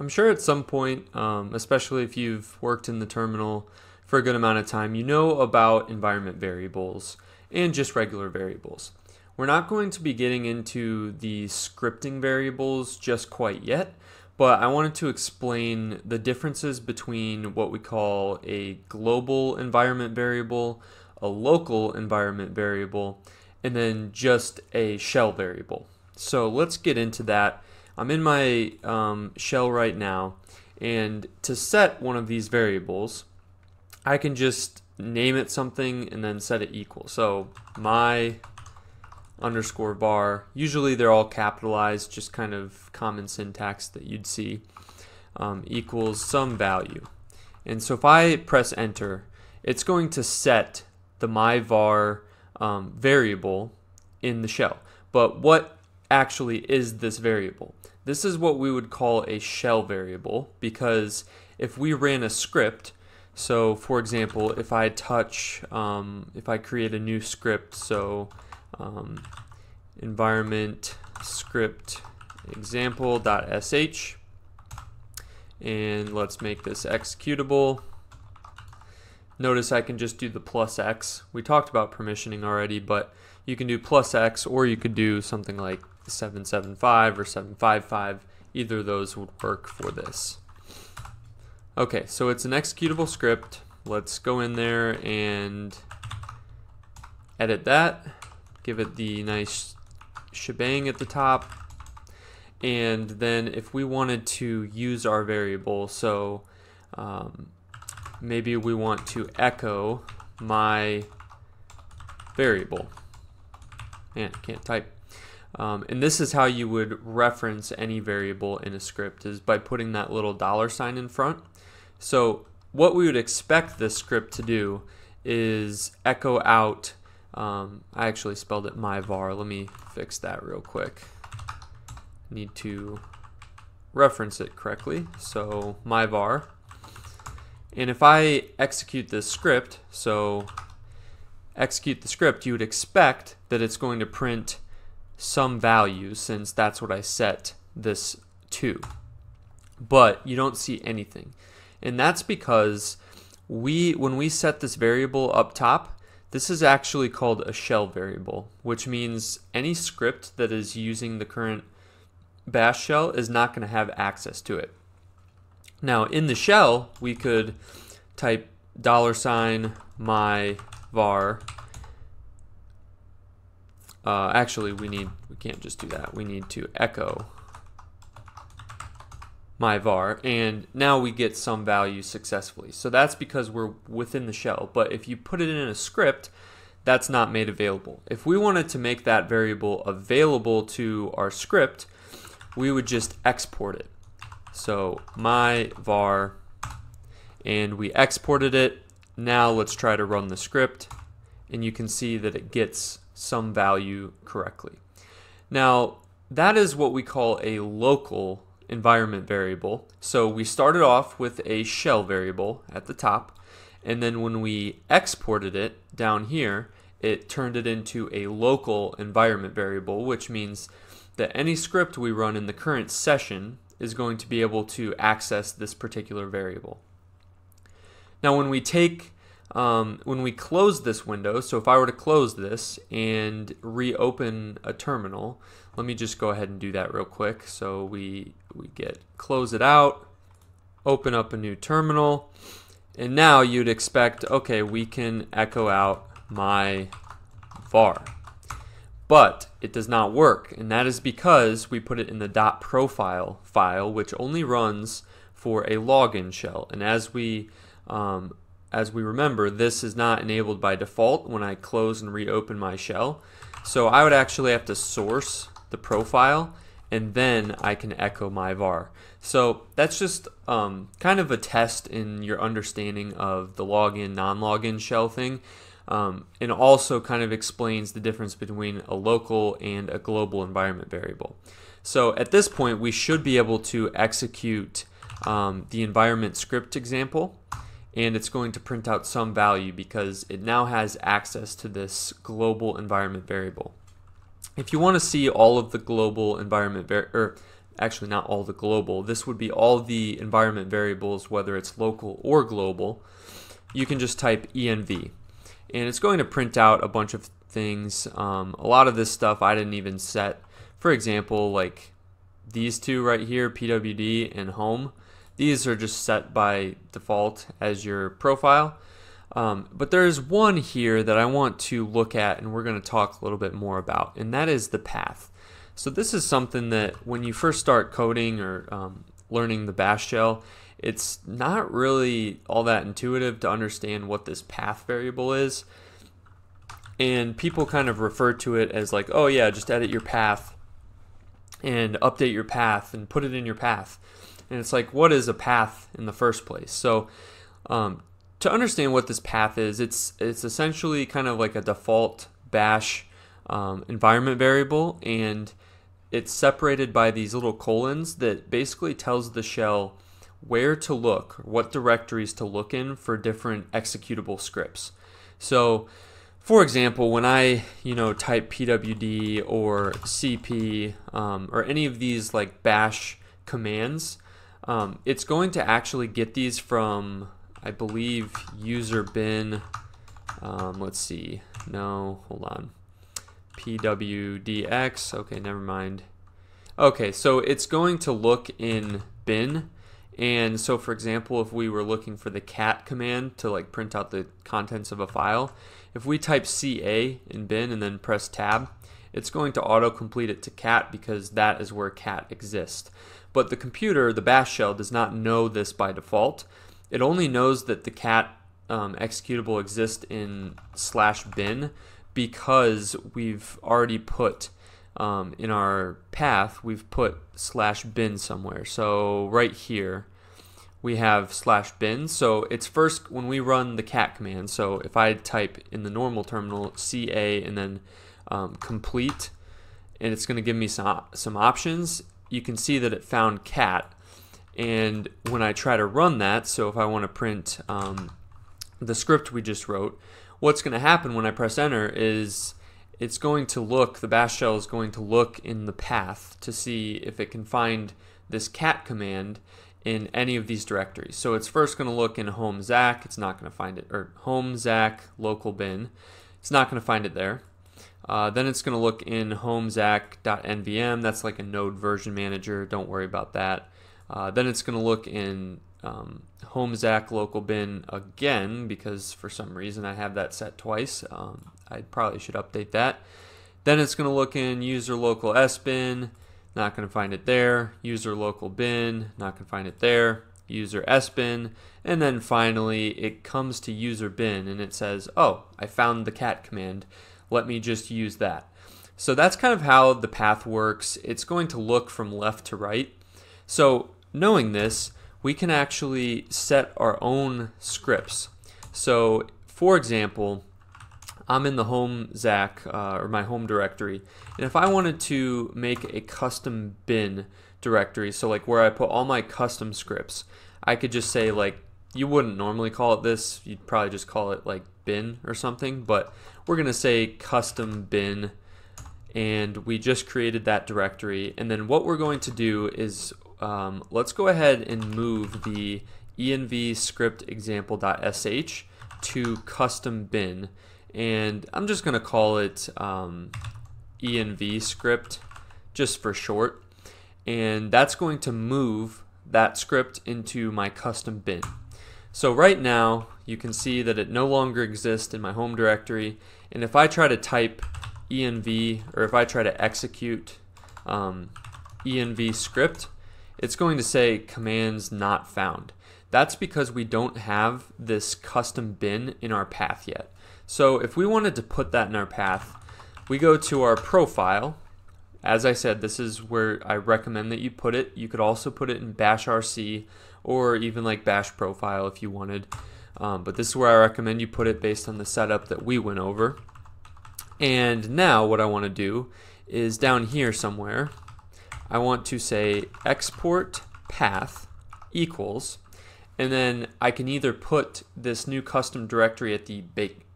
I'm sure at some point, especially if you've worked in the terminal for a good amount of time, you know about environment variables and just regular variables. We're not going to be getting into the scripting variables just quite yet, but I wanted to explain the differences between what we call a global environment variable, a local environment variable, and then just a shell variable. So let's get into that. I'm in my shell right now, and to set one of these variables, I can just name it something and then set it equal. So my underscore var, usually they're all capitalized, just kind of common syntax that you'd see, equals some value. And so if I press enter, it's going to set the my var variable in the shell. But what actually is this variable? This is what we would call a shell variable, because if we ran a script, so for example, if I touch, if I create a new script, so environment script example.sh, and let's make this executable. Notice I can just do the plus X. We talked about permissioning already, but you can do plus X, or you could do something like 775 or 755, either of those would work for this. Okay, so it's an executable script. Let's go in there and edit that, give it the nice shebang at the top, and then if we wanted to use our variable, so maybe we want to echo my variable. Man, I can't type. And this is how you would reference any variable in a script, is by putting that little dollar sign in front. So what we would expect this script to do is echo out, I actually spelled it my var, let me fix that real quick. Need to reference it correctly, so my var. And if I execute this script, so execute the script, you would expect that it's going to print some value, since that's what I set this to. But you don't see anything. And that's because when we set this variable up top, this is actually called a shell variable, which means any script that is using the current bash shell is not going to have access to it. Now in the shell, we could type $ my var. Actually, we can't just do that. We need to echo my var, and now we get some value successfully. So that's because we're within the shell. But if you put it in a script, that's not made available. If we wanted to make that variable available to our script, we would just export it. So my var, and we exported it. Now let's try to run the script, and you can see that it gets some value correctly. Now that is what we call a local environment variable. So we started off with a shell variable at the top, and then when we exported it down here, it turned it into a local environment variable, which means that any script we run in the current session is going to be able to access this particular variable. Now when we close this window, so if I were to close this and reopen a terminal, let me just go ahead and do that real quick. So we get close it out, open up a new terminal, and now you'd expect, okay, we can echo out my var. But it does not work, and that is because we put it in the .profile file, which only runs for a login shell. And as we remember, this is not enabled by default when I close and reopen my shell. So I would actually have to source the profile, and then I can echo my var. So that's just kind of a test in your understanding of the login, non-login shell thing, and also kind of explains the difference between a local and a global environment variable. So at this point, we should be able to execute the environment script example, and it's going to print out some value because it now has access to this global environment variable. If you want to see all of the global environment actually not all the global, this would be all the environment variables, whether it's local or global, you can just type env. And it's going to print out a bunch of things. A lot of this stuff I didn't even set. For example, like these two right here, PWD and home, these are just set by default as your profile. But there's one here that I want to look at and we're going to talk a little bit more about, and that is the path. So this is something that when you first start coding or learning the bash shell, it's not really all that intuitive to understand what this path variable is. And people kind of refer to it as like, oh yeah, just edit your path and update your path and put it in your path. And it's like, what is a path in the first place? So to understand what this path is, it's essentially kind of like a default bash environment variable, and it's separated by these little colons that basically tells the shell where to look, what directories to look in for different executable scripts. So for example, when I type PWD or CP or any of these like bash commands, it's going to actually get these from, I believe, user bin, let's see, no, hold on, pwdx, okay, never mind. Okay, so it's going to look in bin, and so for example, if we were looking for the cat command to like print out the contents of a file, if we type ca in bin and then press tab, it's going to auto-complete it to cat because that is where cat exists. But the computer, the bash shell, does not know this by default. It only knows that the cat executable exists in /bin because we've already put in our path, we've put /bin somewhere. So right here we have /bin. So it's first when we run the cat command. So if I type in the normal terminal CA and then complete, and it's going to give me some options, you can see that it found cat. And when I try to run that, so if I want to print the script we just wrote, what's going to happen when I press enter is it's going to look, the bash shell is going to look in the path to see if it can find this cat command in any of these directories. So it's first going to look in home Zach, it's not going to find it, or home Zach local bin, it's not going to find it there. Then it's going to look in home Zach.nvm, that's like a node version manager, don't worry about that. Then it's going to look in home Zach local bin again, because for some reason I have that set twice. I probably should update that. Then it's going to look in user local s bin, not going to find it there. User local bin, not going to find it there. User s bin, and then finally it comes to user bin and it says, oh, I found the cat command. Let me just use that. So that's kind of how the path works. It's going to look from left to right. So knowing this, we can actually set our own scripts. So for example, I'm in the home Zach or my home directory, and if I wanted to make a custom bin directory, so like where I put all my custom scripts, I could just say, like, you wouldn't normally call it this, you'd probably just call it like bin or something, but we're gonna say custom bin, and we just created that directory. And then what we're going to do is let's go ahead and move the env script example.sh to custom bin, and I'm just going to call it env script just for short, and that's going to move that script into my custom bin. So right now you can see that it no longer exists in my home directory, and if I try to type env, or if I try to execute env script, it's going to say commands not found. That's because we don't have this custom bin in our path yet. So if we wanted to put that in our path, we go to our profile. As I said, this is where I recommend that you put it. You could also put it in bash rc or even like bash profile if you wanted, but this is where I recommend you put it based on the setup that we went over. And now what I want to do is down here somewhere, I want to say export path equals, and then I can either put this new custom directory at the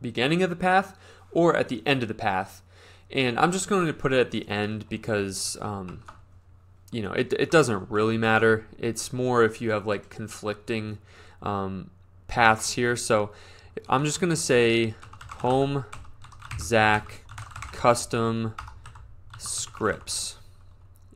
beginning of the path or at the end of the path. And I'm just going to put it at the end because you know, it doesn't really matter. It's more if you have like conflicting paths here. So I'm just gonna say home Zach custom scripts,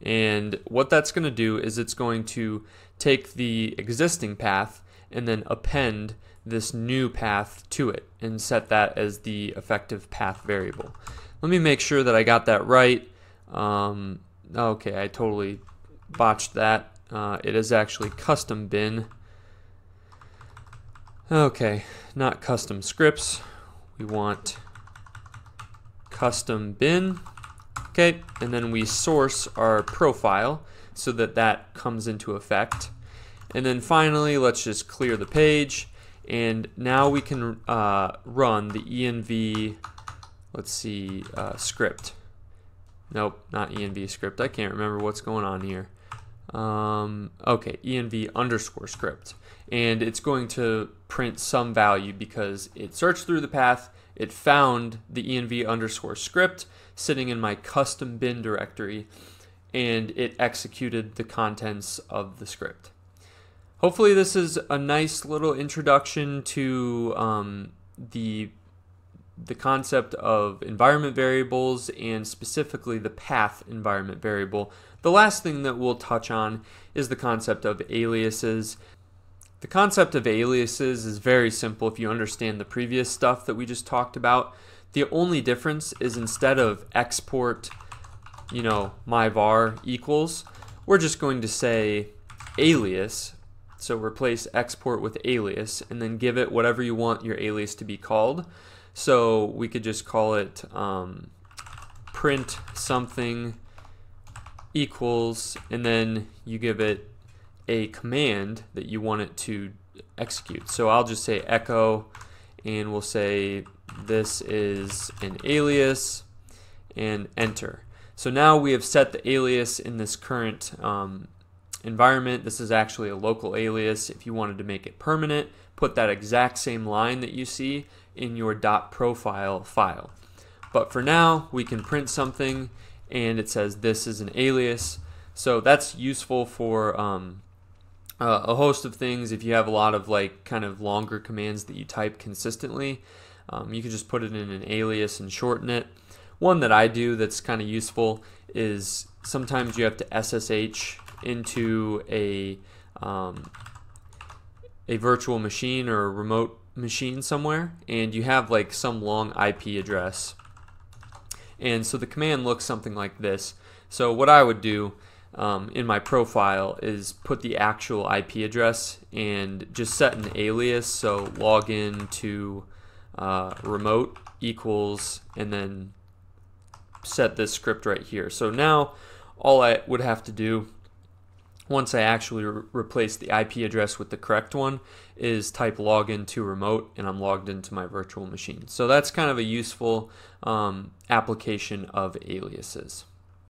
and what that's gonna do is it's going to take the existing path and then append this new path to it and set that as the effective path variable. Let me make sure that I got that right. Okay, I totally botched that. It is actually custom bin. Okay, not custom scripts. We want custom bin. Okay, and then we source our profile so that that comes into effect. And then finally, let's just clear the page. And now we can run the env, let's see, script. Nope, not env script. I can't remember what's going on here. Okay, env underscore script. And it's going to print some value because it searched through the path, it found the env underscore script sitting in my custom bin directory, and it executed the contents of the script. Hopefully this is a nice little introduction to the concept of environment variables, and specifically the path environment variable. The last thing that we'll touch on is the concept of aliases. The concept of aliases is very simple if you understand the previous stuff that we just talked about. The only difference is instead of export, you know, my var equals, we're just going to say alias. So replace export with alias and then give it whatever you want your alias to be called. So we could just call it print something equals, and then you give it a command that you want it to execute. So I'll just say echo, and we'll say this is an alias, and enter. So now we have set the alias in this current environment. This is actually a local alias. If you wanted to make it permanent, put that exact same line that you see in your .profile file. But for now, we can print something and it says this is an alias. So that's useful for a host of things. If you have a lot of like kind of longer commands that you type consistently, you can just put it in an alias and shorten it. One that I do that's kind of useful is sometimes you have to SSH into a virtual machine or a remote machine somewhere, and you have like some long IP address, and so the command looks something like this. So what I would do in my profile is put the actual IP address and just set an alias. So login to remote equals, and then set this script right here. So now all I would have to do once I actually replace the IP address with the correct one is type login to remote, and I'm logged into my virtual machine. So that's kind of a useful application of aliases.